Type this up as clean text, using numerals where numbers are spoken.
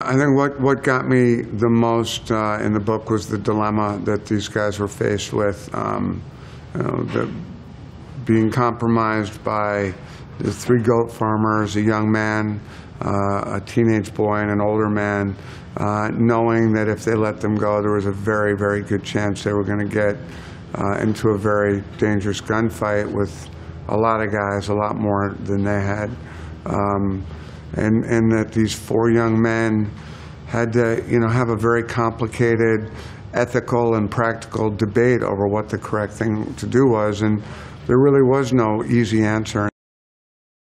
I think what got me the most in the book was the dilemma that these guys were faced with, being compromised by the three goat farmers, a young man, a teenage boy, and an older man, knowing that if they let them go, there was a very, very good chance they were going to get into a very dangerous gunfight with a lot of guys, a lot more than they had. And that these four young men had to, have a very complicated ethical and practical debate over what the correct thing to do was, and there really was no easy answer.